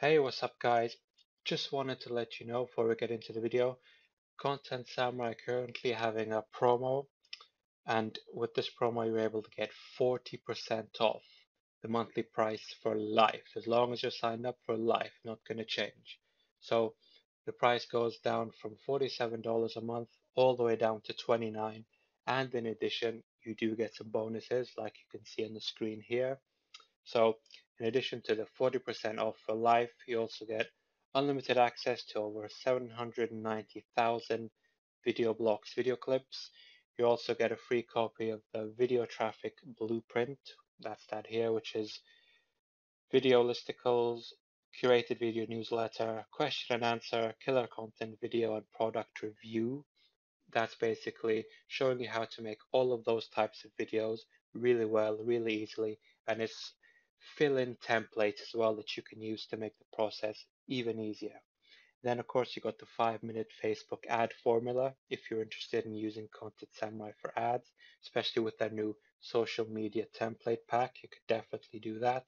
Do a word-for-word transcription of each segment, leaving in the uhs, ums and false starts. Hey, what's up guys? Just wanted to let you know before we get into the video, Content Samurai currently having a promo, and with this promo you're able to get forty percent off the monthly price for life, as long as you're signed up for life, not going to change. So the price goes down from forty-seven dollars a month all the way down to twenty-nine dollars, and in addition you do get some bonuses like you can see on the screen here. So in addition to the forty percent off for life, you also get unlimited access to over seven hundred ninety thousand video blogs, video clips. You also get a free copy of the Video Traffic Blueprint, that's that here, which is video listicles, curated video newsletter, question and answer, killer content video and product review. That's basically showing you how to make all of those types of videos really well, really easily, and it's fill-in templates as well that you can use to make the process even easier. Then of course you got the five minute Facebook ad formula if you're interested in using Content Samurai for ads, especially with their new social media template pack. You could definitely do that.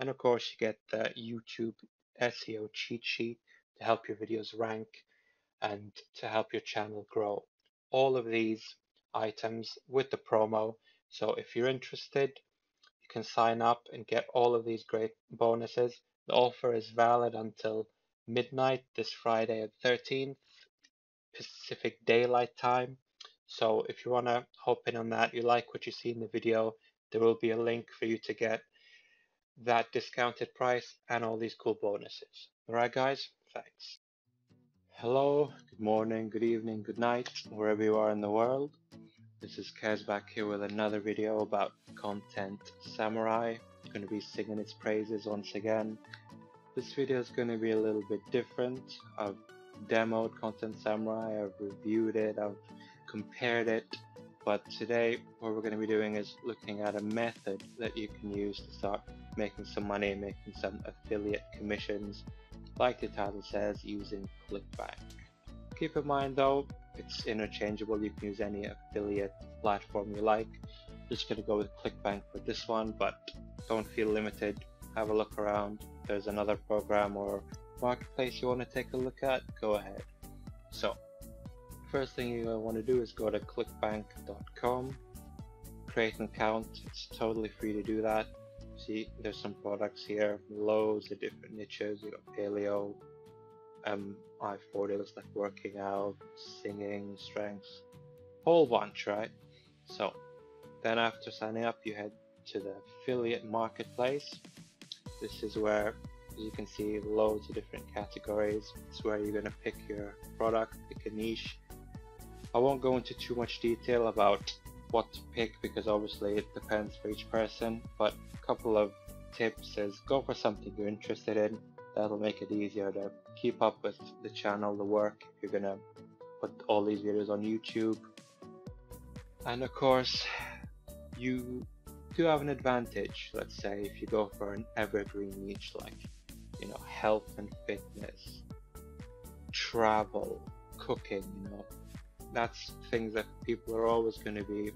And of course you get the YouTube S E O cheat sheet to help your videos rank and to help your channel grow. All of these items with the promo. So if you're interested, you can sign up and get all of these great bonuses. The offer is valid until midnight this Friday at thirteenth Pacific Daylight Time. So if you want to hop in on that, you like what you see in the video, there will be a link for you to get that discounted price and all these cool bonuses. Alright guys, thanks. Hello, good morning, good evening, good night, wherever you are in the world. This is Kaz back here with another video about Content Samurai. I'm going to be singing its praises once again. This video is going to be a little bit different. I've demoed Content Samurai, I've reviewed it, I've compared it, but today what we're going to be doing is looking at a method that you can use to start making some money and making some affiliate commissions, like the title says, using Clickbank. Keep in mind though, it's interchangeable, you can use any affiliate platform you like. I'm just going to go with Clickbank for this one, but don't feel limited. Have a look around. If there's another program or marketplace you want to take a look at, go ahead. So, first thing you want to do is go to clickbank dot com, create an account. It's totally free to do that. See, there's some products here, loads of different niches. You got paleo, Um, I forty looks like working out, singing, strengths, whole bunch, right? So then after signing up, you head to the affiliate marketplace. This is where you can see loads of different categories. It's where you're going to pick your product, pick a niche. I won't go into too much detail about what to pick because obviously it depends for each person, but a couple of tips is go for something you're interested in. That'll make it easier to keep up with the channel, the work, if you're gonna put all these videos on YouTube. And of course, you do have an advantage, let's say, if you go for an evergreen niche like, you know, health and fitness, travel, cooking, you know, that's things that people are always going to be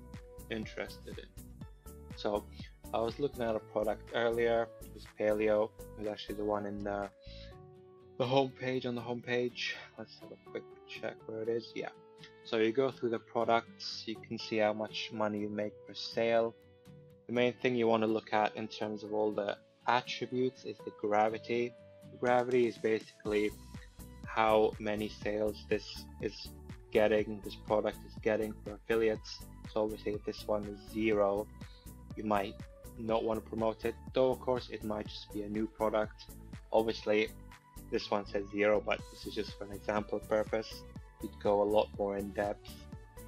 interested in. So I was looking at a product earlier, it was paleo, it was actually the one in the, the homepage, on the homepage. Let's have a quick check where it is. Yeah, so you go through the products, you can see how much money you make per sale. The main thing you want to look at in terms of all the attributes is the gravity. Gravity is basically how many sales this is getting, this product is getting for affiliates. So obviously if this one is zero, you might not want to promote it, though of course it might just be a new product. Obviously this one says zero, but this is just for an example purpose. You'd go a lot more in depth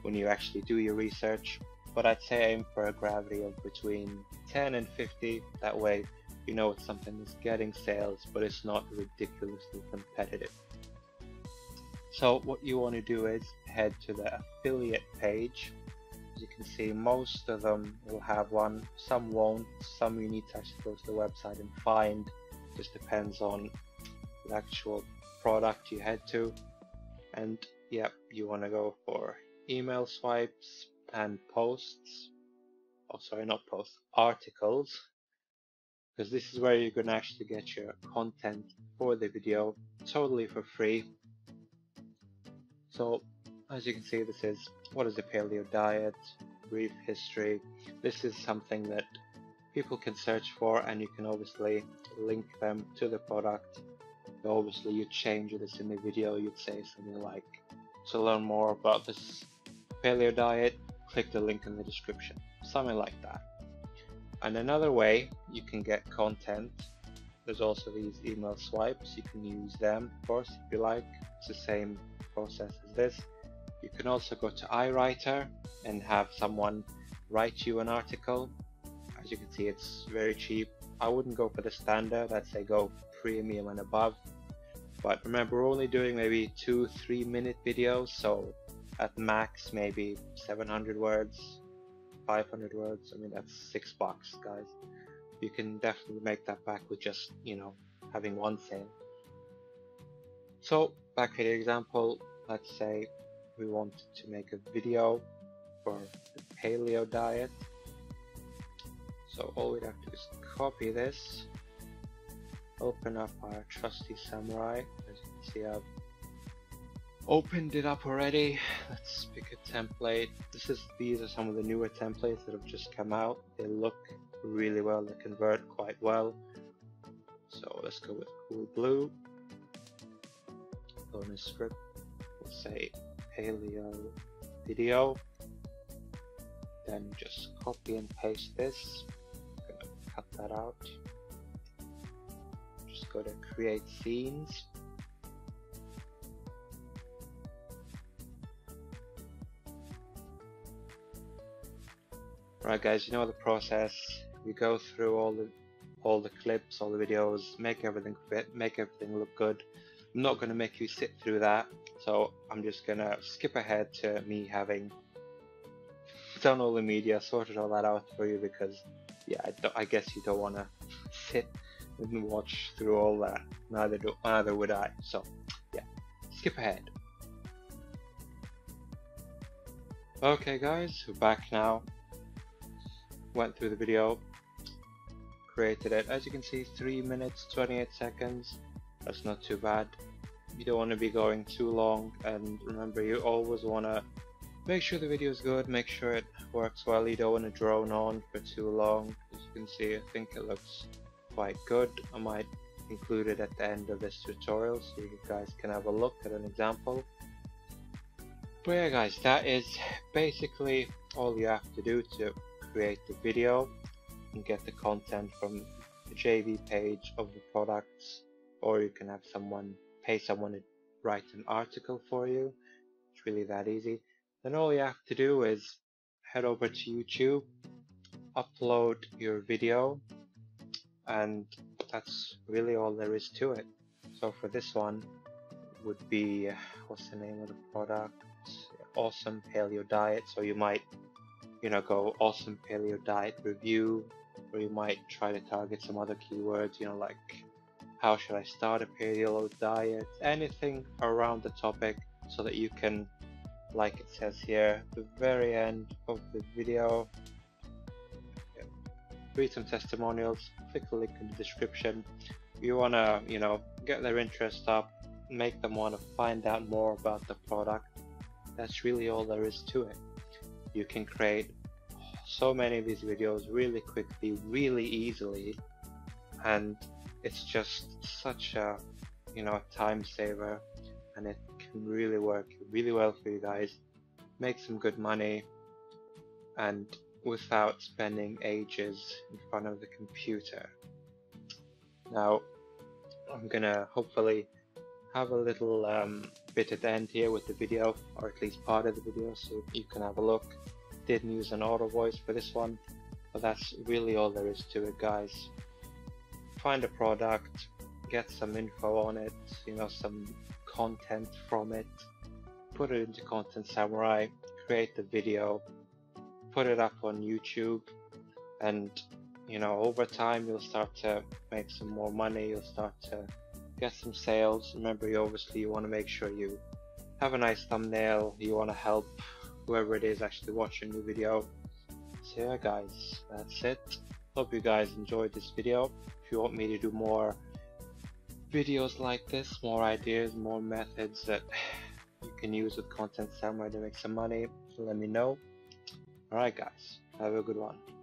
when you actually do your research, but I'd say aim for a gravity of between ten and fifty. That way you know it's something that's getting sales but it's not ridiculously competitive. So what you want to do is head to the affiliate page. You can see most of them will have one, some won't, some you need to actually go to the website and find. Just depends on the actual product you head to. And yeah, you want to go for email swipes and posts, oh sorry not posts, articles, because this is where you're going to actually get your content for the video totally for free. So as you can see, this is what is the paleo diet, brief history. This is something that people can search for, and you can obviously link them to the product. Obviously you change this in the video, you'd say something like, to learn more about this paleo diet, click the link in the description, something like that. And another way you can get content, there's also these email swipes. You can use them, of course, if you like. It's the same process as this. You can also go to iWriter and have someone write you an article. As you can see, it's very cheap. I wouldn't go for the standard, I'd say go premium and above. But remember, we're only doing maybe two, three minute videos, so at max maybe seven hundred words, five hundred words. I mean, that's six bucks, guys. You can definitely make that back with just, you know, having one sale. So back to the example, let's say we wanted to make a video for the paleo diet. So all we'd have to do is copy this, open up our trusty Samurai. As you can see, I've opened it up already. Let's pick a template. This is these are some of the newer templates that have just come out. They look really well, they convert quite well. So let's go with cool blue. Bonus script, we'll say paleo video. Then just copy and paste this. I'm gonna cut that out. Just go to create scenes. Right, guys, you know the process. We go through all the all the clips, all the videos, make everything fit, make everything look good. I'm not going to make you sit through that, so I'm just going to skip ahead to me having done all the media, sorted all that out for you, because yeah, I, don't, I guess you don't want to sit and watch through all that. Neither do neither would I. So yeah, skip ahead. Okay, guys, we're back now. Went through the video, created it. As you can see, three minutes twenty-eight seconds. That's not too bad. You don't want to be going too long, and remember, you always want to make sure the video is good, make sure it works well. You don't want to drone on for too long. As you can see, I think it looks quite good. I might include it at the end of this tutorial so you guys can have a look at an example. But yeah, guys, that is basically all you have to do to create the video and get the content from the J V page of the products, or you can have someone pay someone to write an article for you. It's really that easy. Then all you have to do is head over to YouTube, upload your video, and that's really all there is to it. So for this one would be, what's the name of the product? Awesome Paleo Diet. So you might You know, go awesome paleo diet review, or you might try to target some other keywords, you know, like how should I start a paleo diet, anything around the topic, so that you can, like it says here, the very end of the video, read some testimonials, click the link in the description. You want to, you know, get their interest up, make them want to find out more about the product. That's really all there is to it. You can create so many of these videos really quickly, really easily, and it's just such a, you know, a time saver, and it can really work really well for you guys. Make some good money, and without spending ages in front of the computer. Now, I'm gonna hopefully have a little um, bit at the end here with the video, or at least part of the video, so you can have a look. Didn't use an auto voice for this one, but that's really all there is to it, guys. Find a product, get some info on it, you know, some content from it, put it into Content Samurai, create the video, put it up on YouTube, and you know, over time you'll start to make some more money, you'll start to get some sales. Remember, you obviously you want to make sure you have a nice thumbnail, you want to help whoever it is actually watching the video. So yeah, guys, that's it. Hope you guys enjoyed this video. If you want me to do more videos like this, more ideas, more methods that you can use with Content Samurai to make some money, so let me know. Alright guys, have a good one.